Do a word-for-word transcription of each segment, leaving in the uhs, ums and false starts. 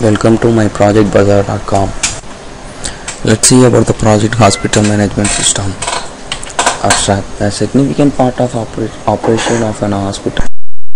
Welcome to my project bazaar dot com. Let's see about the project hospital management system. A S R A P, a significant part of oper operation of an hospital,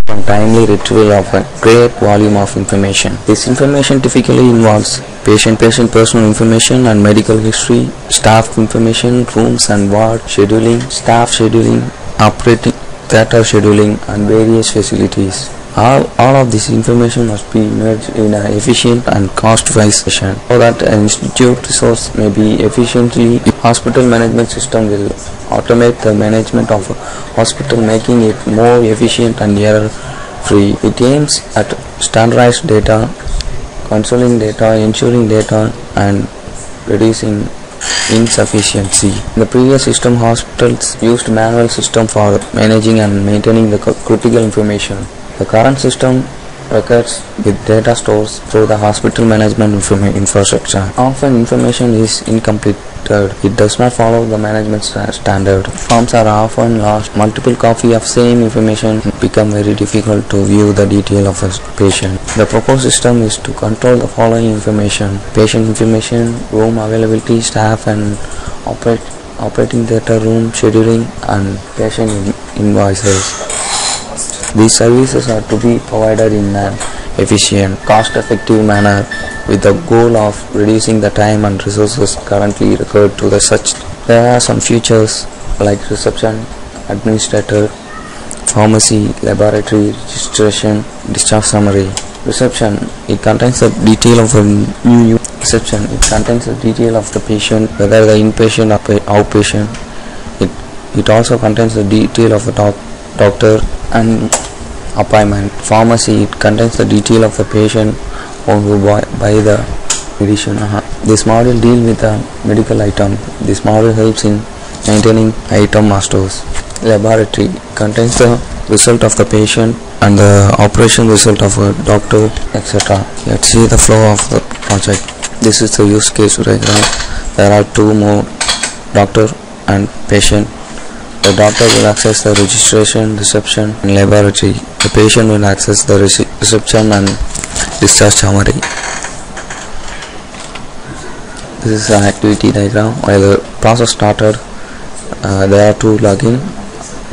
from timely retrieval of a great volume of information. This information typically involves patient-patient personal information and medical history, staff information, rooms and ward scheduling, staff scheduling, operating theater scheduling, and various facilities. All, all of this information must be merged in an efficient and cost-wise fashion so that an institute resource may be efficiently. Hospital management system will automate the management of a hospital, making it more efficient and error-free. It aims at standardized data, consolidating data, ensuring data, and reducing insufficiency. In the previous system, hospitals used manual system for managing and maintaining the critical information. The current system records with data stores through the hospital management infrastructure. Often information is incomplete. It does not follow the management standard. Forms are often lost. Multiple copies of same information become very difficult to view the detail of a patient. The proposed system is to control the following information: patient information, room availability, staff and operate, operating theater, room scheduling, and patient invoices. These services are to be provided in an efficient, cost-effective manner with the goal of reducing the time and resources currently required to the such. There are some features like reception, administrator, pharmacy, laboratory, registration, discharge summary. Reception, it contains the detail of a new reception. It contains the detail of the patient, whether the inpatient or outpatient. It, it also contains the detail of the doc, doctor and appointment. Pharmacy, it contains the detail of the patient or who buy the medicine. Uh-huh. This model deals with the medical item. This model helps in maintaining item masters. Laboratory contains the result of the patient and the operation result of a doctor, et cetera. Let's see the flow of the project. This is the use case diagram. There are two more, doctor and patient. The doctor will access the registration, reception, and laboratory. The patient will access the reception and discharge summary. This is an activity diagram. While the process started, uh, there are two login,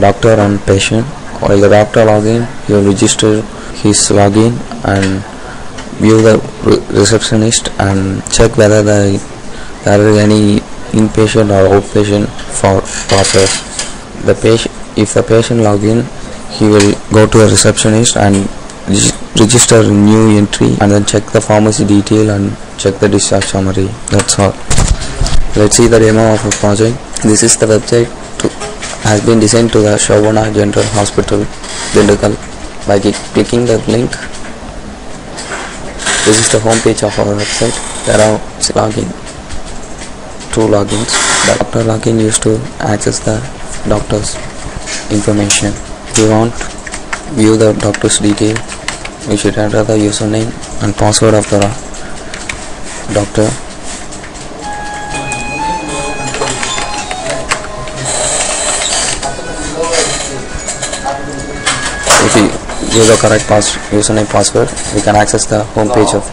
doctor and patient. While the doctor login, he will register his login and view the re receptionist and check whether the, there is any inpatient or outpatient for process. The patient, if the patient log in, he will go to the receptionist and reg register a new entry and then check the pharmacy detail and check the discharge summary. That's all. Let's see the demo of a project. This is the website to, has been designed to the Shobana General Hospital Dindigul. By clicking the link, this is the home page of our website. There are login, two logins. The doctor login used to access the doctor's information. If you want view the doctor's detail, you should enter the username and password of the doctor. If you give the correct pass username password, we can access the home page of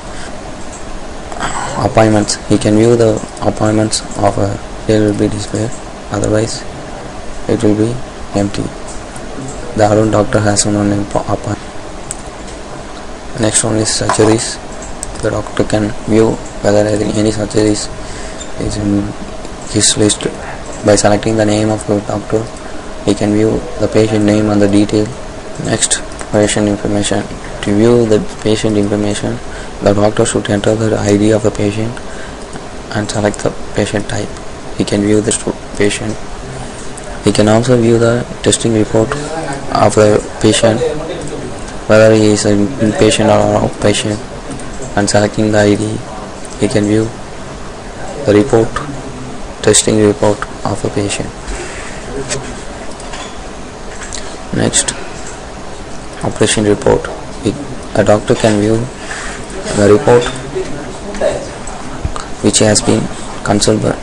appointments. He can view the appointments of a it will be displayed, otherwise it will be empty. The Arun doctor has no name appointment. Next one is surgeries. The doctor can view whether any surgeries is in his list by selecting the name of the doctor. He can view the patient name and the detail. Next, patient information. To view the patient information, the doctor should enter the I D of the patient and select the patient type. He can view the patient. He can also view the testing report of the patient, whether he is an inpatient or outpatient, and selecting the I D, he can view the report, testing report of the patient. Next, operation report. A doctor can view the report which has been consulted by.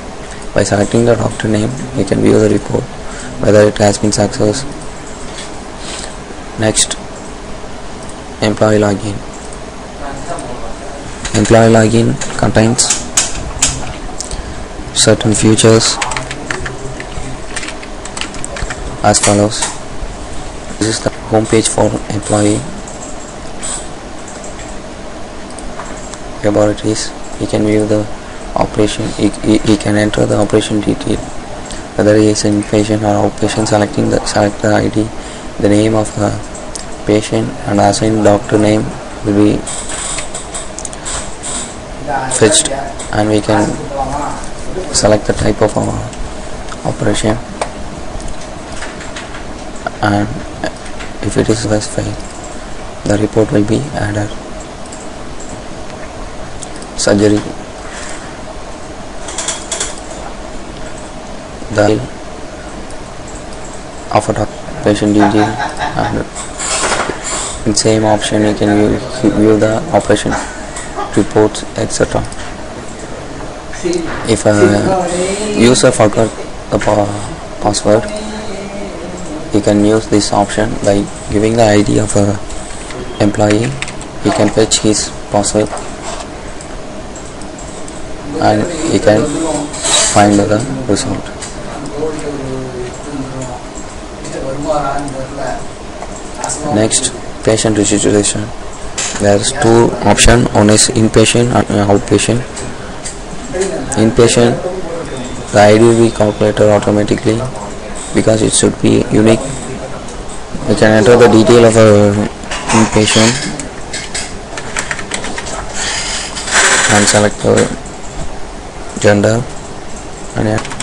By selecting the doctor name, you can view the report whether it has been success. Next, employee login. Employee login contains certain features as follows. This is the home page for employee. About it is, you can view the operation. He, he, he can enter the operation detail, whether he is inpatient or outpatient, selecting the select the I D, the name of the patient, and assigned doctor name will be fetched, and we can select the type of our operation, and if it is specified, the report will be added. Surgery. The of a patient detail, and in same option you can view, view the operation reports, et cetera. If a user forgot the password, he can use this option by giving the I D of a employee. He can fetch his password, and he can find the result. Next, patient registration. There's two options. One is inpatient and outpatient. Inpatient, the I D will be calculated automatically because it should be unique. You can enter the detail of a inpatient and select the gender and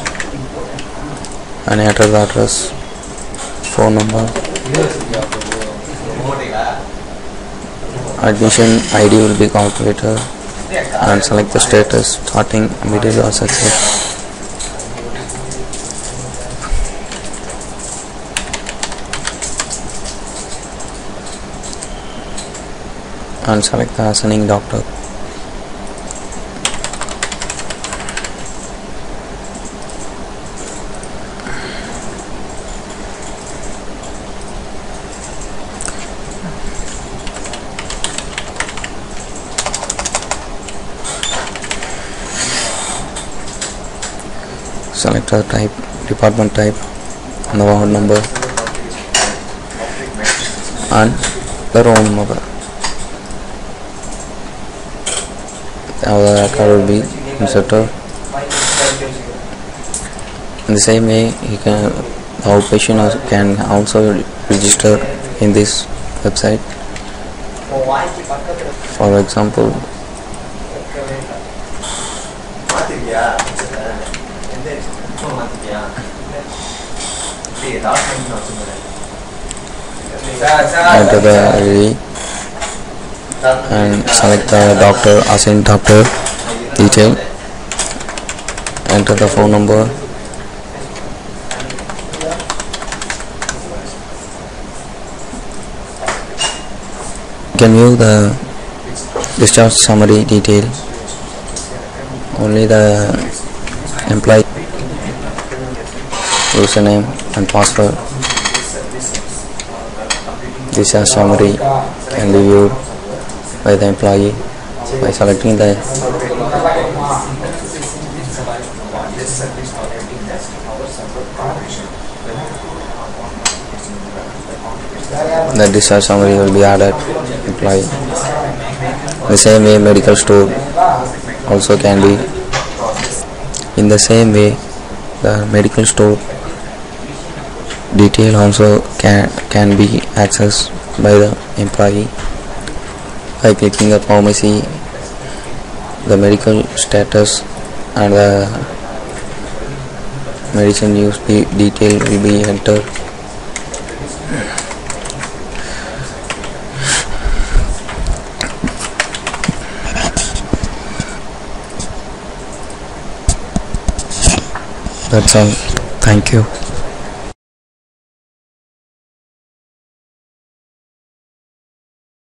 and enter the address, phone number. Admission I D will be calculated and select the status, starting, middle or success. And select the assigning doctor. Select the type, department type, and the ward number and the room number. Now the record will be inserted. In the same way, you can, the outpatient can also register in this website. For example, enter the I D and select the doctor, assigned doctor detail, enter the phone number, you can view the discharge summary detail, only the employee username and password. This summary can be viewed by the employee by selecting the the discharge summary will be added employee. The same way, medical store also can be. In the same way, the medical store detail also can can be accessed by the employee by clicking the pharmacy, the medical status, and the medicine use detail will be entered. That's all. Thank you.